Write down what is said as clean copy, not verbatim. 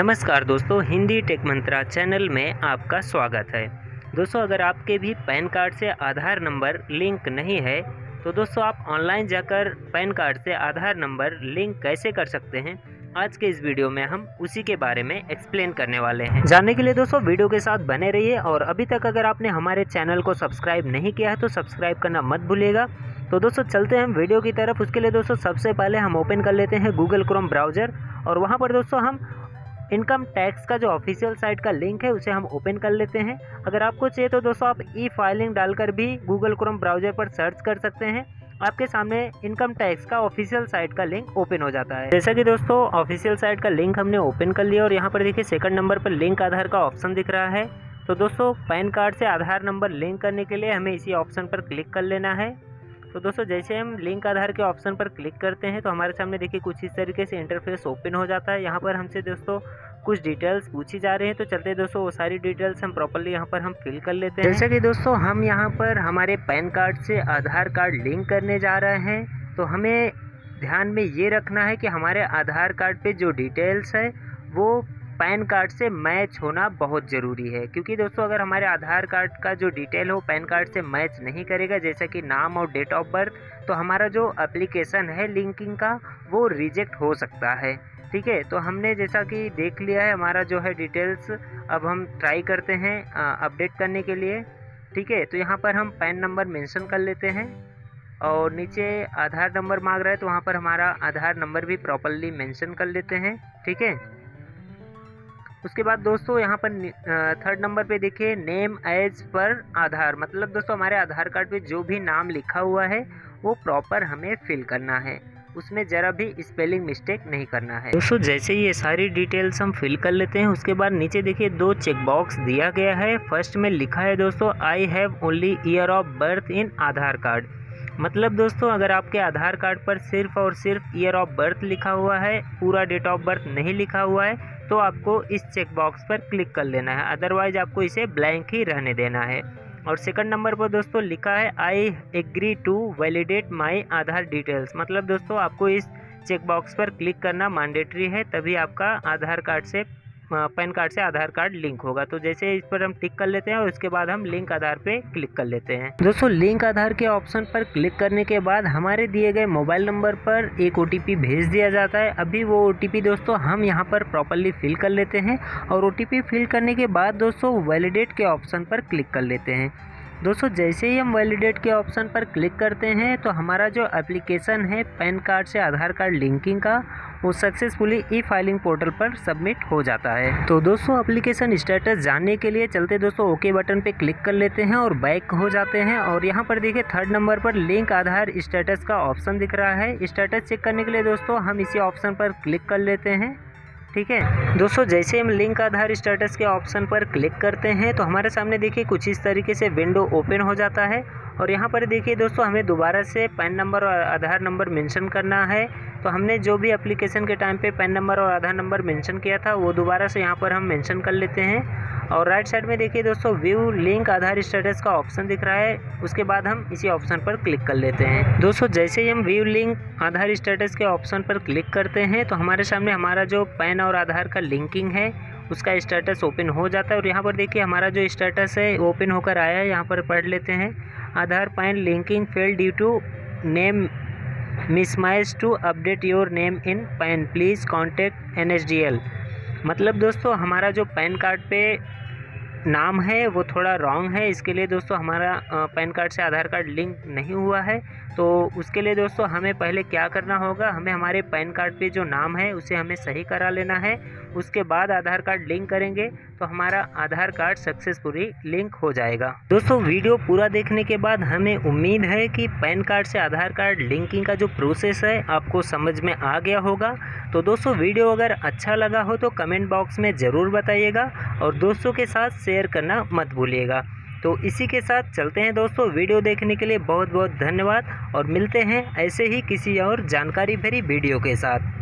नमस्कार दोस्तों, हिंदी टेक मंत्रा चैनल में आपका स्वागत है। दोस्तों, अगर आपके भी पैन कार्ड से आधार नंबर लिंक नहीं है तो दोस्तों आप ऑनलाइन जाकर पैन कार्ड से आधार नंबर लिंक कैसे कर सकते हैं, आज के इस वीडियो में हम उसी के बारे में एक्सप्लेन करने वाले हैं। जानने के लिए दोस्तों वीडियो के साथ बने रहिए और अभी तक अगर आपने हमारे चैनल को सब्सक्राइब नहीं किया है तो सब्सक्राइब करना मत भूलिएगा। तो दोस्तों चलते हैं वीडियो की तरफ। उसके लिए दोस्तों सबसे पहले हम ओपन कर लेते हैं गूगल क्रोम ब्राउज़र और वहाँ पर दोस्तों हम इनकम टैक्स का जो ऑफिशियल साइट का लिंक है उसे हम ओपन कर लेते हैं। अगर आपको चाहिए तो दोस्तों आप ई फाइलिंग डालकर भी गूगल क्रोम ब्राउज़र पर सर्च कर सकते हैं। आपके सामने इनकम टैक्स का ऑफिशियल साइट का लिंक ओपन हो जाता है। जैसा कि दोस्तों ऑफिशियल साइट का लिंक हमने ओपन कर लिया और यहाँ पर देखिए सेकंड नंबर पर लिंक आधार का ऑप्शन दिख रहा है। तो दोस्तों पैन कार्ड से आधार नंबर लिंक करने के लिए हमें इसी ऑप्शन पर क्लिक कर लेना है। तो दोस्तों जैसे हम लिंक आधार के ऑप्शन पर क्लिक करते हैं तो हमारे सामने देखिए कुछ इस तरीके से इंटरफेस ओपन हो जाता है। यहाँ पर हमसे दोस्तों कुछ डिटेल्स पूछी जा रही हैं, तो चलते दोस्तों वो सारी डिटेल्स हम प्रॉपर्ली यहाँ पर हम फिल कर लेते हैं। जैसा कि दोस्तों हम यहाँ पर हमारे पैन कार्ड से आधार कार्ड लिंक करने जा रहे हैं तो हमें ध्यान में ये रखना है कि हमारे आधार कार्ड पर जो डिटेल्स है वो पैन कार्ड से मैच होना बहुत ज़रूरी है, क्योंकि दोस्तों अगर हमारे आधार कार्ड का जो डिटेल हो पैन कार्ड से मैच नहीं करेगा, जैसा कि नाम और डेट ऑफ बर्थ, तो हमारा जो एप्लीकेशन है लिंकिंग का वो रिजेक्ट हो सकता है। ठीक है, तो हमने जैसा कि देख लिया है हमारा जो है डिटेल्स, अब हम ट्राई करते हैं अपडेट करने के लिए। ठीक है, तो यहाँ पर हम पैन नंबर मेंशन कर लेते हैं और नीचे आधार नंबर मांग रहा है तो वहाँ पर हमारा आधार नंबर भी प्रॉपर्ली मेंशन कर लेते हैं। ठीक है, उसके बाद दोस्तों यहाँ पर थर्ड नंबर पे देखिए नेम एज पर आधार, मतलब दोस्तों हमारे आधार कार्ड पे जो भी नाम लिखा हुआ है वो प्रॉपर हमें फिल करना है, उसमें ज़रा भी स्पेलिंग मिस्टेक नहीं करना है। दोस्तों जैसे ये सारी डिटेल्स हम फिल कर लेते हैं उसके बाद नीचे देखिए दो चेकबॉक्स दिया गया है। फर्स्ट में लिखा है दोस्तों I have only year of birth in Aadhaar card, मतलब दोस्तों अगर आपके आधार कार्ड पर सिर्फ और सिर्फ ईयर ऑफ बर्थ लिखा हुआ है, पूरा डेट ऑफ बर्थ नहीं लिखा हुआ है, तो आपको इस चेकबॉक्स पर क्लिक कर लेना है, अदरवाइज आपको इसे ब्लैंक ही रहने देना है। और सेकंड नंबर पर दोस्तों लिखा है I agree to validate my Aadhaar details, मतलब दोस्तों आपको इस चेकबॉक्स पर क्लिक करना मैंडेटरी है, तभी आपका आधार कार्ड से पैन कार्ड से आधार कार्ड लिंक होगा। तो जैसे इस पर हम टिक कर लेते हैं और उसके बाद हम लिंक आधार पे क्लिक कर लेते हैं। दोस्तों लिंक आधार के ऑप्शन पर क्लिक करने के बाद हमारे दिए गए मोबाइल नंबर पर एक OTP भेज दिया जाता है। अभी वो OTP दोस्तों हम यहाँ पर प्रॉपर्ली फिल कर लेते हैं और OTP फिल करने के बाद दोस्तों वैलिडेट के ऑप्शन पर क्लिक कर लेते हैं। दोस्तों जैसे ही हम वैलिडेट के ऑप्शन पर क्लिक करते हैं तो हमारा जो एप्लीकेशन है पैन कार्ड से आधार कार्ड लिंकिंग का वो सक्सेसफुली e-फाइलिंग पोर्टल पर सबमिट हो जाता है। तो दोस्तों एप्लीकेशन स्टेटस जानने के लिए चलते दोस्तों ओके बटन पे क्लिक कर लेते हैं और बैक हो जाते हैं और यहाँ पर देखिए थर्ड नंबर पर लिंक आधार स्टेटस का ऑप्शन दिख रहा है। स्टेटस चेक करने के लिए दोस्तों हम इसी ऑप्शन पर क्लिक कर लेते हैं। ठीक है दोस्तों, जैसे हम लिंक आधार स्टेटस के ऑप्शन पर क्लिक करते हैं तो हमारे सामने देखिए कुछ इस तरीके से विंडो ओपन हो जाता है और यहाँ पर देखिए दोस्तों हमें दोबारा से पैन नंबर और आधार नंबर मेंशन करना है। तो हमने जो भी एप्लीकेशन के टाइम पे पैन नंबर और आधार नंबर मेंशन किया था वो दोबारा से यहाँ पर हम मेंशन कर लेते हैं। और राइट साइड में देखिए दोस्तों व्यू लिंक आधार स्टेटस का ऑप्शन दिख रहा है, उसके बाद हम इसी ऑप्शन पर क्लिक कर लेते हैं। दोस्तों जैसे ही हम व्यू लिंक आधार स्टेटस के ऑप्शन पर क्लिक करते हैं तो हमारे सामने हमारा जो पैन और आधार का लिंकिंग है उसका स्टेटस ओपन हो जाता है और यहाँ पर देखिए हमारा जो स्टेटस है ओपन होकर आया है। यहाँ पर पढ़ लेते हैं, Aadhaar PAN linking fail due to name mismatch, to update your name in PAN please contact NHDL, मतलब दोस्तों हमारा जो पैन कार्ड पे नाम है वो थोड़ा रॉन्ग है, इसके लिए दोस्तों हमारा पैन कार्ड से आधार कार्ड लिंक नहीं हुआ है। तो उसके लिए दोस्तों हमें पहले क्या करना होगा, हमें हमारे पैन कार्ड पे जो नाम है उसे हमें सही करा लेना है, उसके बाद आधार कार्ड लिंक करेंगे तो हमारा आधार कार्ड सक्सेसफुली लिंक हो जाएगा। दोस्तों वीडियो पूरा देखने के बाद हमें उम्मीद है कि पैन कार्ड से आधार कार्ड लिंकिंग का जो प्रोसेस है आपको समझ में आ गया होगा। तो दोस्तों वीडियो अगर अच्छा लगा हो तो कमेंट बॉक्स में ज़रूर बताइएगा और दोस्तों के साथ शेयर करना मत भूलिएगा। तो इसी के साथ चलते हैं दोस्तों, वीडियो देखने के लिए बहुत बहुत धन्यवाद और मिलते हैं ऐसे ही किसी और जानकारी भरी वीडियो के साथ।